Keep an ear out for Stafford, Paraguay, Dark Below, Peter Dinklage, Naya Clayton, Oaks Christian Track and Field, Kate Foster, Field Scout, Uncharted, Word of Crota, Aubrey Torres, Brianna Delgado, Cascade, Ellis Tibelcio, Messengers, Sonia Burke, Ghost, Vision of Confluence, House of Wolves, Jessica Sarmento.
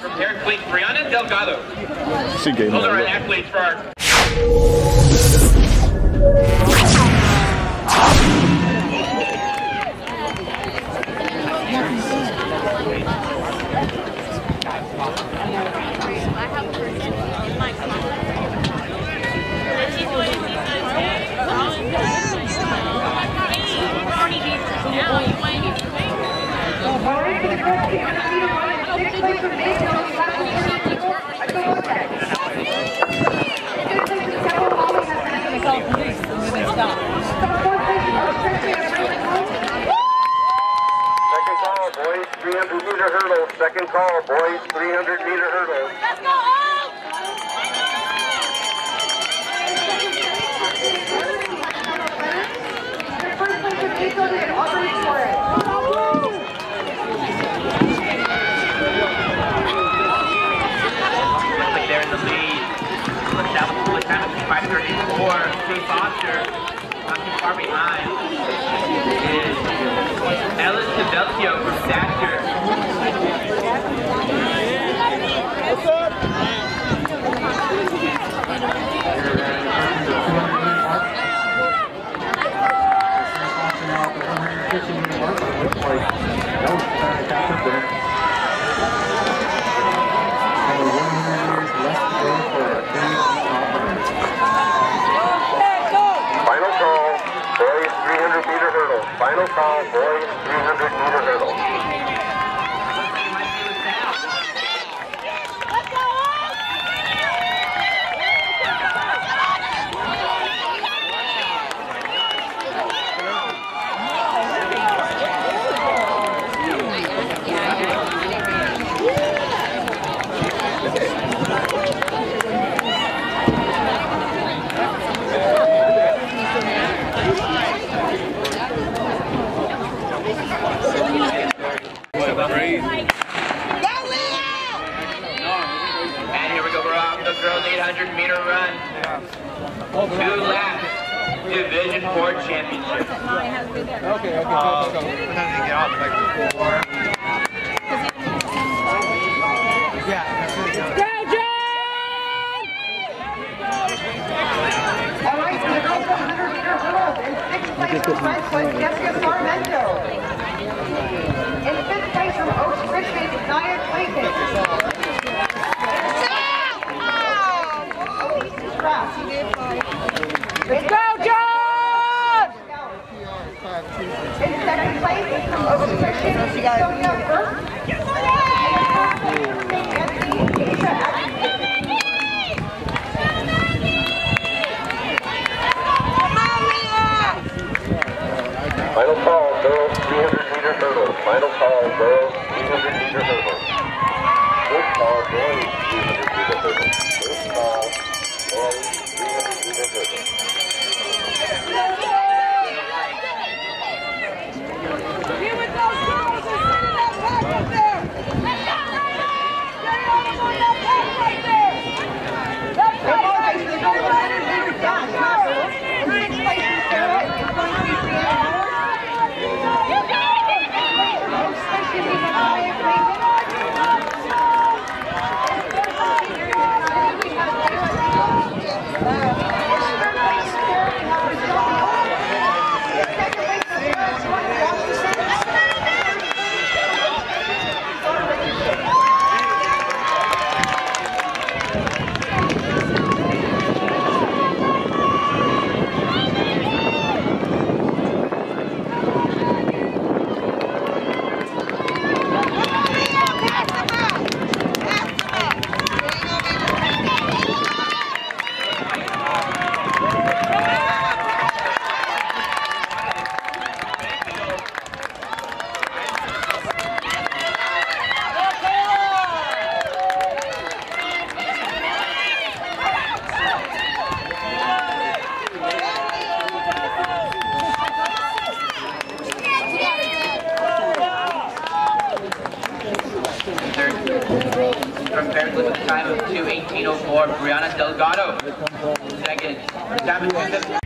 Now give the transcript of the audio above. From Paraguay, Brianna Delgado. She gave me an athlete for our... Boys, 300-meter hurdle. Second call, boys, 300-meter hurdle. Let's go, out! The first place is Kate Foster and Aubrey Torres. They're in the lead. Looks out for the time of 534. Kate Foster, not too far behind. Ellis Tibelcio from Stafford. What's up? Final call, boys 300-meter hurdle. Final call, boys 300-meter hurdle. And here we go, we're off the girls' 800-meter run. 2 laps, Division 4 championship. Okay. All right, so the girls' 100-meter hurdles in 6th place from 5 foot Jessica Sarmento. In 5th place from Oaks Christian, Naya Clayton. Oh, he's just rough. Let's go, John! In 2nd place from Oaks Christian, Sonia Burke. And in 4th place, Anthony Asia. Final call, girls, 300-meter hurdle. First call, boys, 300-meter hurdle. First call, boys, 300-meter hurdle. Here with those girls, they're sitting up top right there. Compared with a time of 2:18:04, Brianna Delgado. Second, 7:17.